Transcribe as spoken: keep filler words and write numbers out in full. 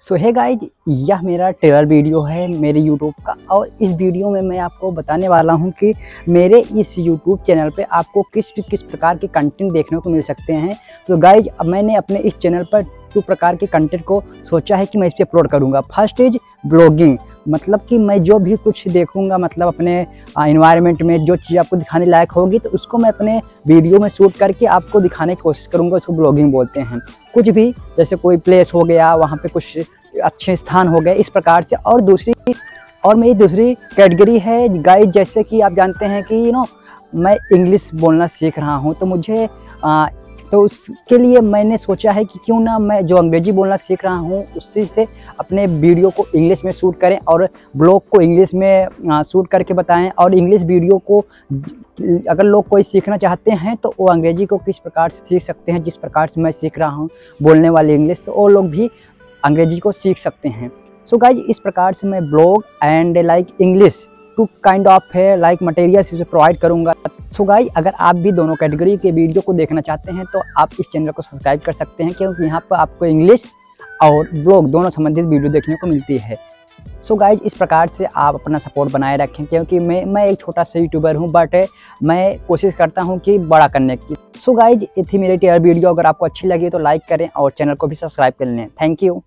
सो hey guys, यह मेरा trailer video है मेरे यूट्यूब का, और इस वीडियो में मैं आपको बताने वाला हूं कि मेरे इस यूट्यूब चैनल पे आपको किस किस प्रकार के कंटेंट देखने को मिल सकते हैं। तो गाइज, अब मैंने अपने इस चैनल पर दो प्रकार के कंटेंट को सोचा है कि मैं इस पर अपलोड करूँगा। फर्स्ट इज ब्लॉगिंग, मतलब कि मैं जो भी कुछ देखूंगा, मतलब अपने एनवायरनमेंट में जो चीज़ आपको दिखाने लायक होगी तो उसको मैं अपने वीडियो में शूट करके आपको दिखाने की कोशिश करूंगा। उसको ब्लॉगिंग बोलते हैं। कुछ भी, जैसे कोई प्लेस हो गया, वहां पे कुछ अच्छे स्थान हो गए, इस प्रकार से। और दूसरी और मेरी दूसरी कैटेगरी है गाइड, जैसे कि आप जानते हैं कि यू नो मैं इंग्लिश बोलना सीख रहा हूँ, तो मुझे आ, तो उसके लिए मैंने सोचा है कि क्यों ना मैं जो अंग्रेजी बोलना सीख रहा हूँ उसी से अपने वीडियो को इंग्लिश में शूट करें और ब्लॉग को इंग्लिश में शूट करके बताएं। और इंग्लिश वीडियो को अगर लोग कोई सीखना चाहते हैं तो वो अंग्रेजी को किस प्रकार से सीख सकते हैं, जिस प्रकार से मैं सीख रहा हूँ बोलने वाली इंग्लिश, तो वो लोग भी अंग्रेजी को सीख सकते हैं। सो गाइज, इस प्रकार से मैं blog and like English two kind of है लाइक मटेरियल्स इसे प्रोवाइड करूँगा। सो गाइज, अगर आप भी दोनों कैटेगरी के वीडियो को देखना चाहते हैं तो आप इस चैनल को सब्सक्राइब कर सकते हैं, क्योंकि यहाँ पर आपको इंग्लिश और ब्लॉग दोनों संबंधित वीडियो देखने को मिलती है। सो गाइज, इस प्रकार से आप अपना सपोर्ट बनाए रखें, क्योंकि मैं मैं एक छोटा सा यूट्यूबर हूँ, बट मैं कोशिश करता हूँ कि बड़ा करने की। सो गाइज, ये थी मेरी टेलर वीडियो। अगर आपको अच्छी लगी तो लाइक करें और चैनल को भी सब्सक्राइब कर लें। Thank you.